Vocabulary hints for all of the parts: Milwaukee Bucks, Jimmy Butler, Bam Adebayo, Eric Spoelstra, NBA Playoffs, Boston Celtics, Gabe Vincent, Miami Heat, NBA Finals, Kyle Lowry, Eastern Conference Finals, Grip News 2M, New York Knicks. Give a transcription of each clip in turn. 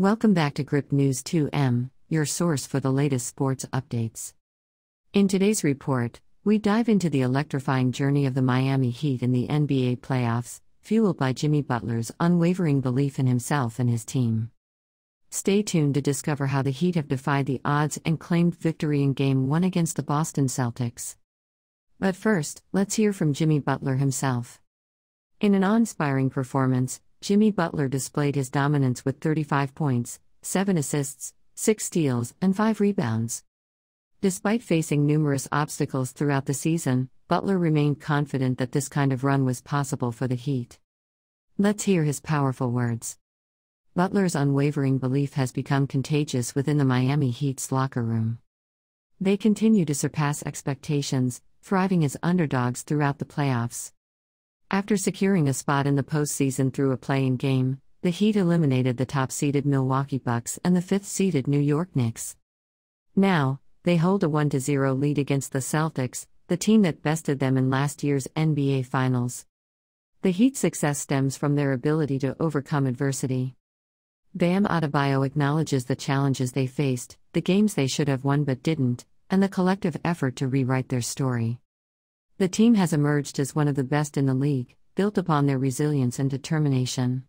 Welcome back to Grip News 2M, your source for the latest sports updates. In today's report, we dive into the electrifying journey of the Miami Heat in the NBA playoffs, fueled by Jimmy Butler's unwavering belief in himself and his team. Stay tuned to discover how the Heat have defied the odds and claimed victory in Game 1 against the Boston Celtics. But first, let's hear from Jimmy Butler himself. In an awe-inspiring performance, Jimmy Butler displayed his dominance with 35 points, 7 assists, 6 steals, and 5 rebounds. Despite facing numerous obstacles throughout the season, Butler remained confident that this kind of run was possible for the Heat. Let's hear his powerful words. Butler's unwavering belief has become contagious within the Miami Heat's locker room. They continue to surpass expectations, thriving as underdogs throughout the playoffs. After securing a spot in the postseason through a play-in game, the Heat eliminated the top-seeded Milwaukee Bucks and the fifth-seeded New York Knicks. Now, they hold a 1-0 lead against the Celtics, the team that bested them in last year's NBA Finals. The Heat's success stems from their ability to overcome adversity. Bam Adebayo acknowledges the challenges they faced, the games they should have won but didn't, and the collective effort to rewrite their story. The team has emerged as one of the best in the league, built upon their resilience and determination.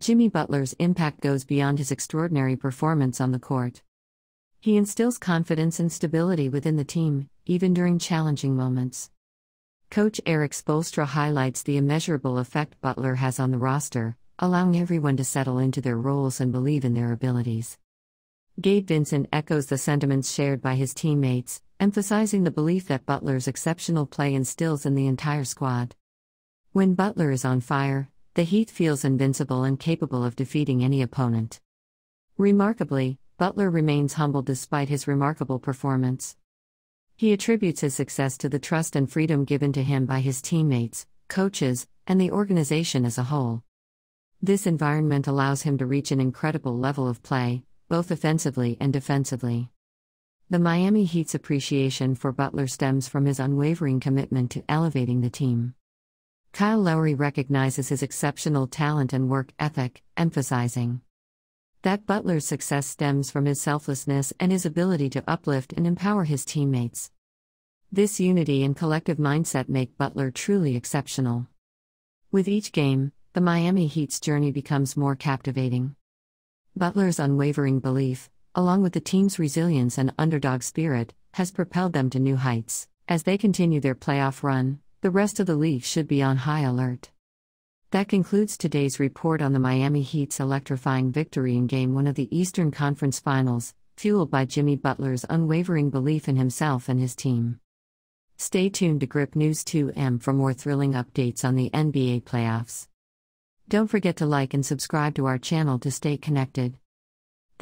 Jimmy Butler's impact goes beyond his extraordinary performance on the court. He instills confidence and stability within the team, even during challenging moments. Coach Eric Spoelstra highlights the immeasurable effect Butler has on the roster, allowing everyone to settle into their roles and believe in their abilities. Gabe Vincent echoes the sentiments shared by his teammates, emphasizing the belief that Butler's exceptional play instills in the entire squad. When Butler is on fire, the Heat feels invincible and capable of defeating any opponent. Remarkably, Butler remains humble despite his remarkable performance. He attributes his success to the trust and freedom given to him by his teammates, coaches, and the organization as a whole. This environment allows him to reach an incredible level of play, both offensively and defensively. The Miami Heat's appreciation for Butler stems from his unwavering commitment to elevating the team. Kyle Lowry recognizes his exceptional talent and work ethic, emphasizing that Butler's success stems from his selflessness and his ability to uplift and empower his teammates. This unity and collective mindset make Butler truly exceptional. With each game, the Miami Heat's journey becomes more captivating. Butler's unwavering belief, along with the team's resilience and underdog spirit, has propelled them to new heights. As they continue their playoff run, the rest of the league should be on high alert. That concludes today's report on the Miami Heat's electrifying victory in Game 1 of the Eastern Conference Finals, fueled by Jimmy Butler's unwavering belief in himself and his team. Stay tuned to Grip News 2M for more thrilling updates on the NBA playoffs. Don't forget to like and subscribe to our channel to stay connected.